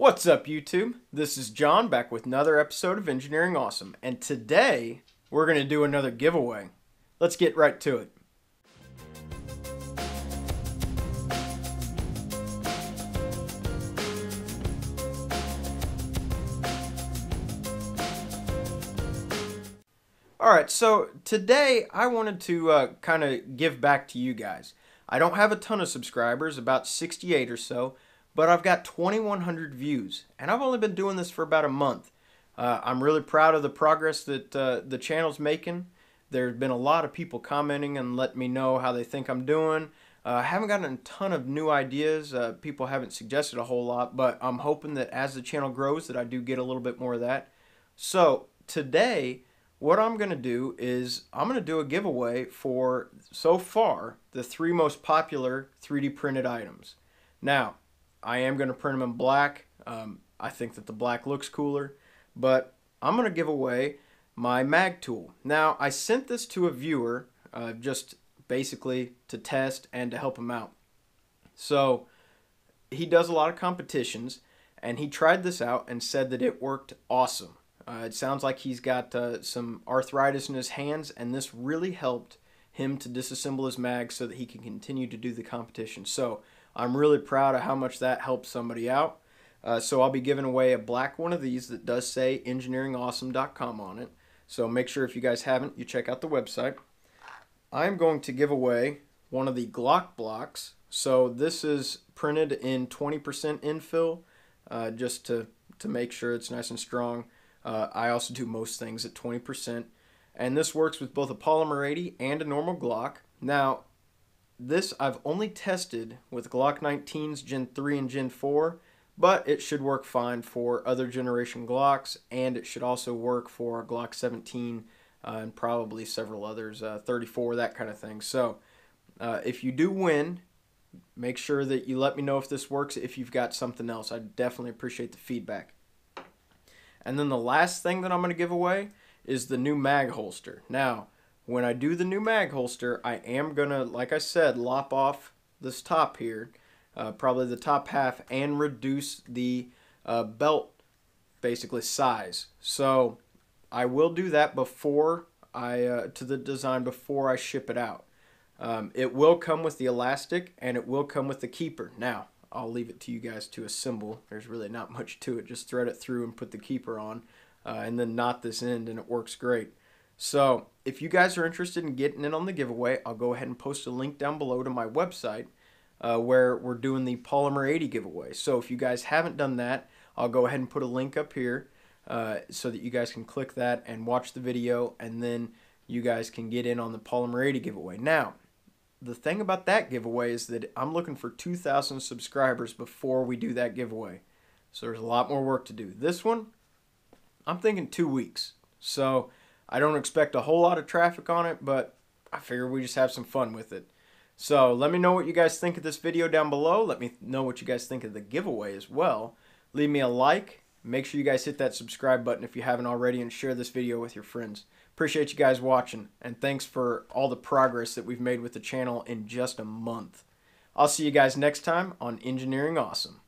What's up, YouTube? This is John back with another episode of Engineering Awesome, and today we're going to do another giveaway. Let's get right to it. Alright, so today I wanted to kind of give back to you guys. I don't have a ton of subscribers, about 68 or so, but I've got 2,100 views, and I've only been doing this for about a month. I'm really proud of the progress that the channel's making. There's been a lot of people commenting and letting me know how they think I'm doing. I haven't gotten a ton of new ideas. People haven't suggested a whole lot, but I'm hoping that as the channel grows that I do get a little bit more of that. So today, what I'm going to do is I'm going to do a giveaway for, so far, the three most popular 3D printed items. Now, I am going to print them in black. I think that the black looks cooler, but I'm going to give away my mag tool. Now, I sent this to a viewer just basically to test and to help him out. So he does a lot of competitions, and he tried this out and said that it worked awesome. It sounds like he's got some arthritis in his hands, and this really helped him to disassemble his mag so that he can continue to do the competition. So I'm really proud of how much that helps somebody out. So I'll be giving away a black one of these that does say engineering-awesome.com on it. So make sure, if you guys haven't, you check out the website. I'm going to give away one of the Glock blocks. So this is printed in 20% infill, just to make sure it's nice and strong. I also do most things at 20%. And this works with both a Polymer 80 and a normal Glock. Now, this I've only tested with Glock 19s Gen 3 and Gen 4, but it should work fine for other generation Glocks, and it should also work for Glock 17 and probably several others, 34, that kind of thing. So if you do win, make sure that you let me know if this works, if you've got something else. I definitely appreciate the feedback. And then the last thing that I'm going to give away is the new mag holster. Now, when I do the new mag holster, I am going to, like I said, lop off this top here, probably the top half, and reduce the belt, basically, size. So I will do that before I, to the design before I ship it out. It will come with the elastic, and it will come with the keeper. Now, I'll leave it to you guys to assemble. There's really not much to it. Just thread it through and put the keeper on, and then knot this end, and it works great. So if you guys are interested in getting in on the giveaway, I'll go ahead and post a link down below to my website where we're doing the Polymer 80 giveaway. So if you guys haven't done that, I'll go ahead and put a link up here so that you guys can click that and watch the video, and then you guys can get in on the Polymer 80 giveaway. Now, the thing about that giveaway is that I'm looking for 2,000 subscribers before we do that giveaway. So there's a lot more work to do. This one, I'm thinking 2 weeks. So I don't expect a whole lot of traffic on it, but I figure we just have some fun with it. So let me know what you guys think of this video down below. Let me know what you guys think of the giveaway as well. Leave me a like. Make sure you guys hit that subscribe button if you haven't already, and share this video with your friends. Appreciate you guys watching, and thanks for all the progress that we've made with the channel in just a month. I'll see you guys next time on Engineering Awesome.